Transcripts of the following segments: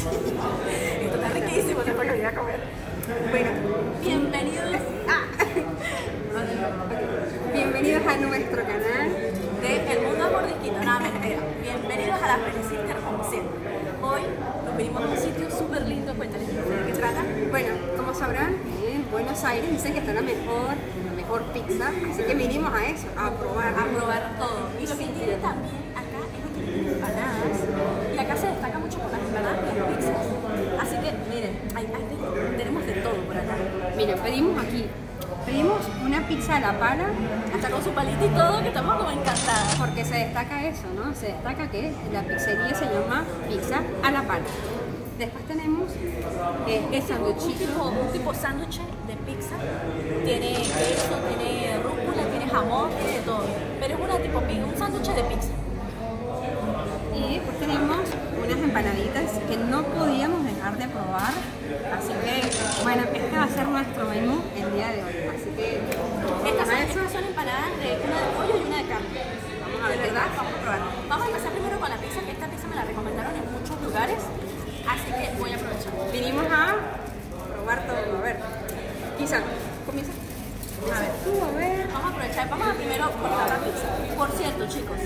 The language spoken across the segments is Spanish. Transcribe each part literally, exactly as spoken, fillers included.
sí. Esto está riquísimo, después lo voy a comer. Bueno, bienvenidos a... bienvenidos a nuestro canal de El Mundo Mordisquito. Nada, mentira. Bienvenidos a la Feliciter Home Center. Hoy nos venimos a un sitio súper lindo. Cuéntales de qué trata. Bueno, como sabrán, en Buenos Aires dicen que está la mejor... por pizza, así que vinimos a eso, a probar, a probar todo. Y lo que tiene también acá es lo que tiene empanadas, y acá se destaca mucho por las empanadas y las pizzas. Así que miren, hay, hay, tenemos de todo por acá. Miren, pedimos aquí, pedimos una pizza a la pala, hasta con su palito y todo, que estamos como encantadas. Porque se destaca eso, ¿no? Se destaca que la pizzería se llama Pizza a la Pala. Después tenemos eh, el sanduchito, un tipo sándwich de pizza. Tiene queso, tiene rúcula, tiene jamón, tiene de todo. Pero es una tipo un sándwich de pizza. Y después tenemos unas empanaditas que no podíamos dejar de probar. Así que, bueno, este va a ser nuestro menú el día de hoy. Así que, estas son, estas son empanadas de una de pollo y una de carne. Vamos a ver, ¿verdad? Vamos a probar. Vamos a empezar primero con la pizza, que esta pizza me la recomendaron en muchos lugares. Así que voy a aprovechar. Vinimos a probar todo. A ver. Isa, comienza. A ver. Tú, a ver. Vamos a aprovechar. Vamos a primero cortar la pizza. Por cierto, chicos,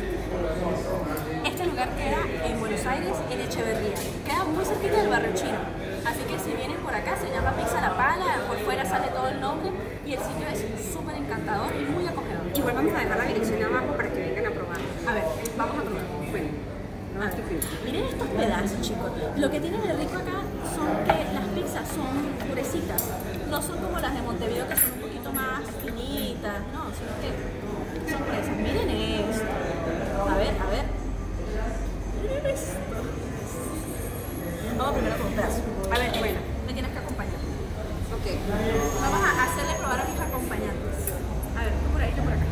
este lugar queda en Buenos Aires, en Echeverría. Queda muy cerquita del barrio chino. Así que si vienen por acá, se llama Pizza a la Pala. Por fuera sale todo el nombre. Y el sitio es súper encantador y muy acogedor. Igual vamos a dejar la dirección abajo para que vengan a probar. A ver, vamos a probar. Bueno. Ah, miren estos pedazos, chicos. Lo que tienen de rico acá son que las pizzas son purecitas. No son como las de Montevideo, que son un poquito más finitas. No, sino que son presas. Miren esto. A ver, a ver. Miren esto. Vamos primero con un pedazo. A ver, bueno, me tienes que acompañar. Ok. Vamos a hacerle probar a mis acompañantes. A ver, tú por ahí, tú por acá.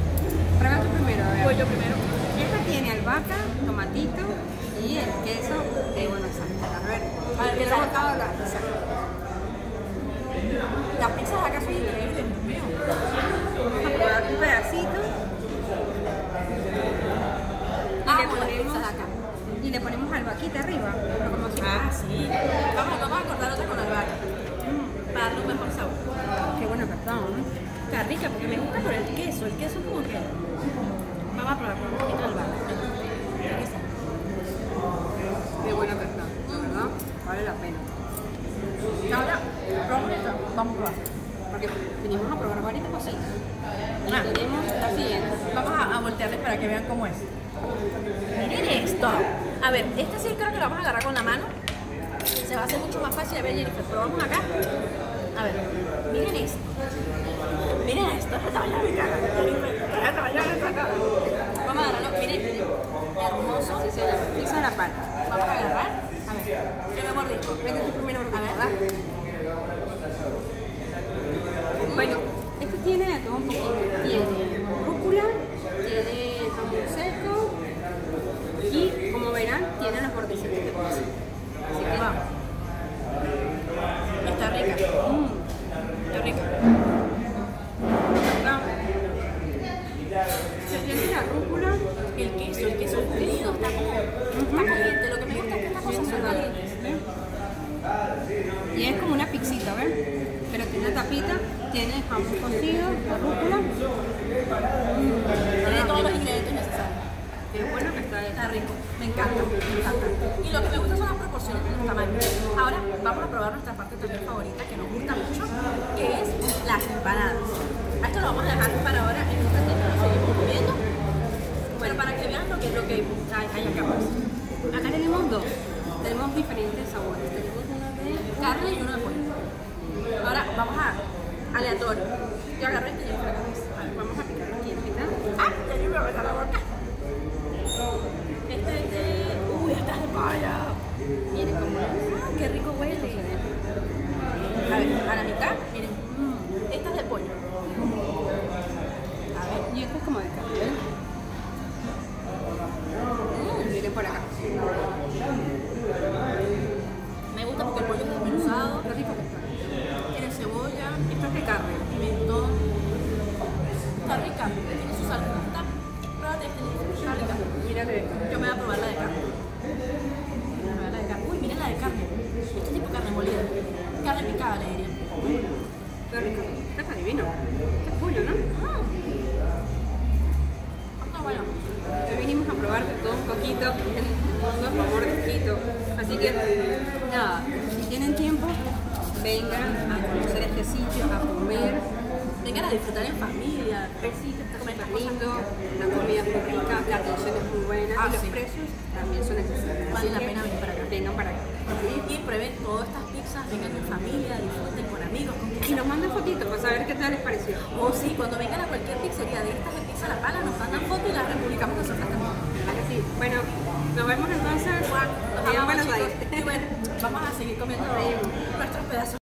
Prueba tú primero, a ver. Voy yo primero. Esta tiene albahaca, tomatito y el queso de Buenos Aires. A ver, a ver, les ha botado la pizza. Las pizzas acá son increíbles. Vamos a probar un pedacito. Y ah, le ponemos acá. Y le ponemos albahaquita arriba. Como si ah, sí. Vamos, vamos a cortar otra con albahaca. Mm, para darle un mejor sabor. Qué buena, perdón. Está rica porque me gusta por el queso. El queso es como que... Vamos a probar con un poquito de albahaca. Qué bueno que está, ¿verdad? Vale la pena. Ahora, vamos a probar. Porque venimos a probar varias cositas. Ah, tenemos la siguiente. Vamos a, a voltearles para que vean cómo es. Miren esto. A ver, esta sí creo que la vamos a agarrar con la mano. Se va a hacer mucho más fácil. A ver, Jennifer, probamos acá. A ver, miren esto. Miren esto. Vamos a agarrarlo. Miren, hermoso. Sí, sí, la pizza a la pala. Vamos a agarrar. A ver, yo me mordí. Vete tú primero. A ver, va. Bueno, esto tiene de todo un poquito. Tiene rúcula, tiene jamón seco y, como verán, tiene los bordecitos de pizza. Así que vamos. Está rica. Mm, está rica. Se tiene la rúcula, el queso, el queso fundido, está como está caliente. Lo que me gusta es que estas cosas son calientes. ¿Sí? Y es como una pizzita, ¿ves? Pero tiene una tapita, tiene jamón cocido, la rúcula. Mm, tiene todos los ingredientes necesarios. Es bueno que está, está rico. Me encanta, me encanta. Y lo que me gusta son las proporciones, los tamaños. Ahora vamos a probar nuestra parte también favorita, que nos gusta mucho, que es las empanadas. A esto lo vamos a dejar para ahora en un ratito, lo seguimos comiendo. Pero para que vean lo que, lo que hay, hay acá más. Acá tenemos dos. Tenemos diferentes sabores. Tenemos una de carne y una de pollo. Ahora vamos a aleatorio. Yo agarro este y yo agarro este. Vamos a picar aquí en mitad. ¡Ah! Ya me voy a meter la boca. Este es de... ¡Uy, esta es de paya! Miren cómo es. ¡Ah, qué rico huele! A ver, a la mitad, miren. Mm. Esta es de pollo. A ver, y esta es como de carne. Mm, miren por acá. Me gusta porque el pollo es desmenuzado. Qué rico que está. Tiene cebolla. Esto es de carne. Pimentón. Está rica. Tiene su salsita. Pruébate este. Está rica. Mira, yo me voy a probar la de carne. Me voy a probar la de carne. Uy, miren la de carne. picada, le diría. Qué rico. Está divino. Está culo, ¿no? Ah. No, bueno. Hoy vinimos a probar todo un poquito. Todo un favor poquito. Así que, nada, si tienen tiempo, vengan a conocer este sitio, a comer. Vengan a disfrutar en familia. El sitio está súper lindo, la comida es muy rica, la atención es muy buena. Ah, y los sí. precios también son accesibles. Vale la pena venir para acá. Vengan para acá. Y prueben todas estas pizzas, vengan en familia, disfruten con amigos. Con y nos mandan fotitos para saber qué tal les pareció. O oh, sí, cuando vengan a cualquier pizzería de estas de Pizza a la Pala, nos mandan fotos y las republicamos nosotros también. Vale, sí. Bueno, nos vemos entonces. Nos vemos, bueno, chicos. Y bueno, vamos a seguir comiendo nuestros pedazos.